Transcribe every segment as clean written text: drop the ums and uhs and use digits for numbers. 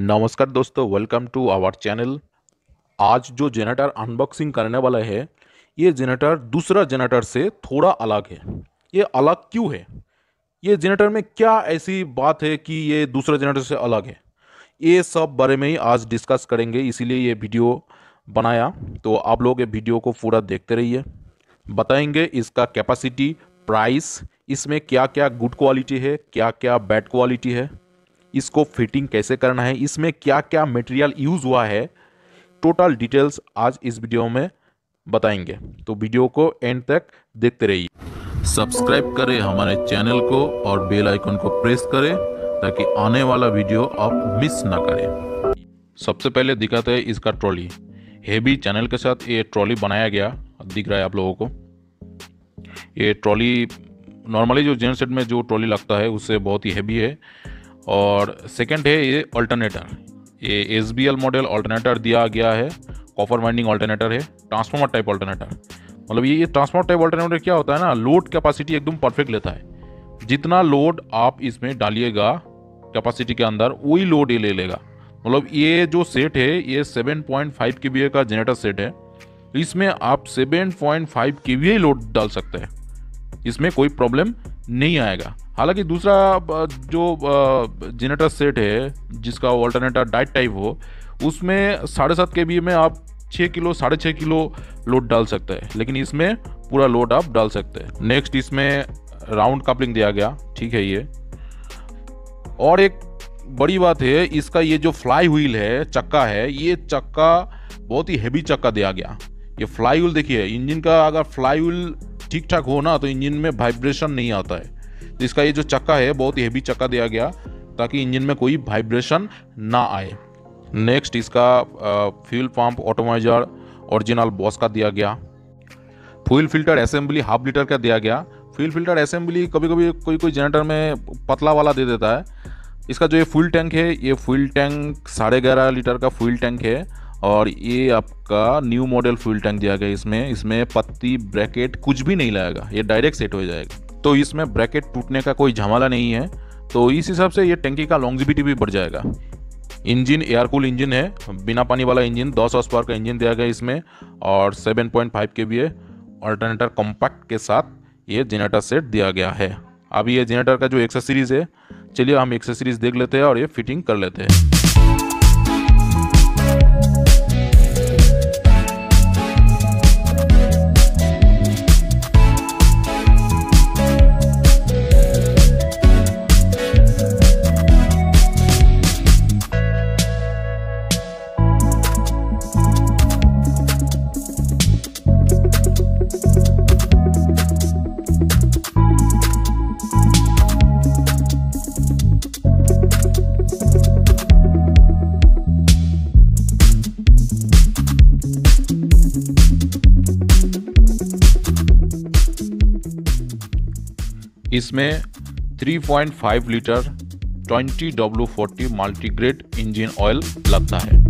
नमस्कार दोस्तों, welcome to our channel. आज जो जनरेटर अनबॉक्सिंग करने वाला है, ये जनरेटर दूसरा जनरेटर से थोड़ा अलग है। ये अलग क्यों है? ये जनरेटर में क्या ऐसी बात है कि ये दूसरा जनरेटर से अलग है? ये सब बारे में ही आज डिस्कस करेंगे, इसीलिए ये वीडियो बनाया। तो आप लोग ये वीडियो को पूरा देखते रहिए। बताएंगे इसका कैपेसिटी, प्राइस, इसमें क्या क्या गुड क्वालिटी है, क्या क्या बैड क्वालिटी है, इसको फिटिंग कैसे करना है, इसमें क्या क्या मटेरियल यूज़ हुआ है, टोटल डिटेल्स आज इस वीडियो में बताएंगे। तो वीडियो को एंड तक देखते रहिए। सब्सक्राइब करें हमारे चैनल को और बेल आइकन को प्रेस करें ताकि आने वाला वीडियो आप मिस ना करें। सबसे पहले दिखाते हैं इसका ट्रॉली। हेवी चैनल के साथ ये ट्रॉली बनाया गया, दिख रहा है आप लोगों को। ये ट्रॉली नॉर्मली जो जेंट सेट में जो ट्रॉली लगता है उससे बहुत ही हैवी है। और सेकंड है ये अल्टरनेटर। ये SBL मॉडल अल्टरनेटर दिया गया है, कॉपर वाइंडिंग अल्टरनेटर है, ट्रांसफार्मर टाइप अल्टरनेटर। मतलब ये ट्रांसफार्मर टाइप अल्टरनेटर क्या होता है ना, लोड कैपेसिटी एकदम परफेक्ट लेता है। जितना लोड आप इसमें डालिएगा कैपेसिटी के अंदर, वही लोड ये ले लेगा। मतलब ये जो सेट है ये 7.5 kVA का जनरेटर सेट है। इसमें आप 7.5 kVA लोड डाल सकते हैं, इसमें कोई प्रॉब्लम नहीं आएगा। हालांकि दूसरा जो जनरेटर सेट है जिसका अल्टरनेटर डाइट टाइप हो, उसमें 7.5 kVA में आप 6 किलो 6.5 किलो लोड डाल सकते हैं, लेकिन इसमें पूरा लोड आप डाल सकते हैं। नेक्स्ट, इसमें राउंड कपलिंग दिया गया, ठीक है ये। और एक बड़ी बात है इसका, ये जो फ्लाई व्हील है, चक्का है, ये चक्का बहुत ही हैवी चक्का दिया गया। ये फ्लाई व्हील देखिए, इंजन का अगर फ्लाई व्हील ठीक ठाक हो ना तो इंजन में वाइब्रेशन नहीं आता है। तो इसका ये जो चक्का है बहुत ही हैवी चक्का दिया गया ताकि इंजन में कोई वाइब्रेशन ना आए। नेक्स्ट, इसका fuel pump atomiser original Bosch का दिया गया। Fuel filter assembly half litre का दिया गया। फ्यूल फिल्टर असेंबली कभी कभी कोई कोई जनरेटर में पतला वाला दे देता है। इसका जो ये फ्यूल टैंक है, ये फ्यूल टैंक 11.5 लीटर का फ्यूल टैंक है। और ये आपका न्यू मॉडल फ्यूल टैंक दिया गया। इसमें पत्ती ब्रैकेट कुछ भी नहीं लगेगा, ये डायरेक्ट सेट हो जाएगा। तो इसमें ब्रैकेट टूटने का कोई झमेला नहीं है। तो इस हिसाब से ये टैंकी का लॉन्जिविटी भी बढ़ जाएगा। इंजन एयरकूल इंजन है, बिना पानी वाला इंजन, 10 हॉर्सपावर का इंजन दिया गया इसमें। और 7.5 kVA अल्टरनेटर कॉम्पैक्ट के साथ ये जनरेटर सेट दिया गया है। अब ये जनरेटर का जो एक्सेसरीज है, चलिए हम एक्सेसरीज देख लेते हैं और ये फिटिंग कर लेते हैं। इसमें 3.5 litre 20W40 multigrade engine oil लगता है।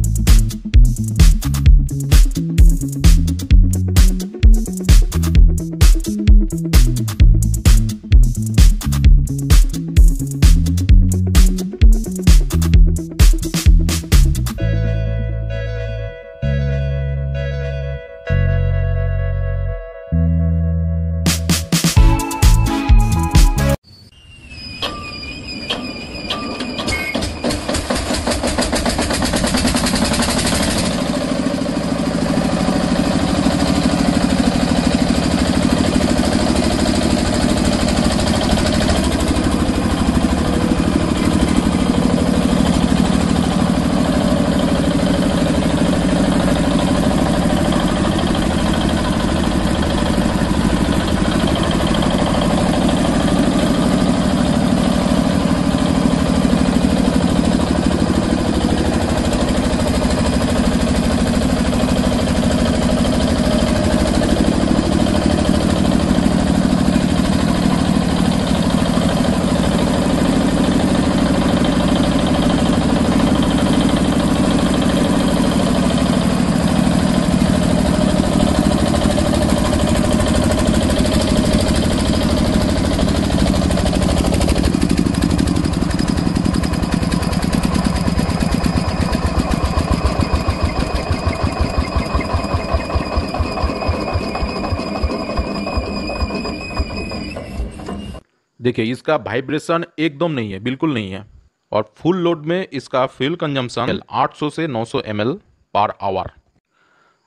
देखिए इसका वाइब्रेशन एकदम नहीं है, बिल्कुल नहीं है। और फुल लोड में इसका फ्यूल कंजम्पशन 800 से 900 ml पर आवर।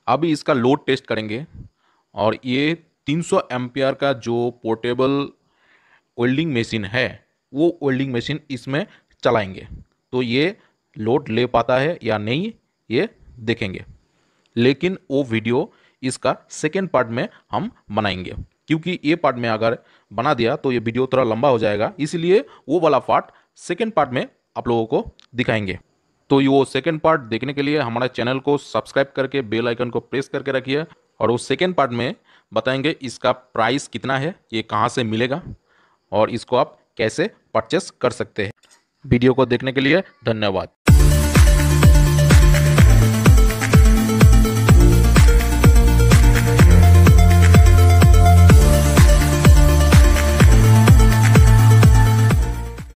अब इसका लोड टेस्ट करेंगे और ये 300 एम्पियर का जो पोर्टेबल वेल्डिंग मशीन है वो वेल्डिंग मशीन इसमें चलाएंगे, तो ये लोड ले पाता है या नहीं ये देखेंगे। लेकिन वो वीडियो इसका सेकेंड पार्ट में हम बनाएंगे, क्योंकि ये पार्ट में अगर बना दिया तो ये वीडियो थोड़ा लंबा हो जाएगा, इसलिए वो वाला पार्ट सेकेंड पार्ट में आप लोगों को दिखाएंगे। तो ये वो सेकेंड पार्ट देखने के लिए हमारे चैनल को सब्सक्राइब करके बेल आइकन को प्रेस करके रखिए। और वो सेकेंड पार्ट में बताएंगे इसका प्राइस कितना है, ये कहाँ से मिलेगा और इसको आप कैसे परचेस कर सकते हैं। वीडियो को देखने के लिए धन्यवाद।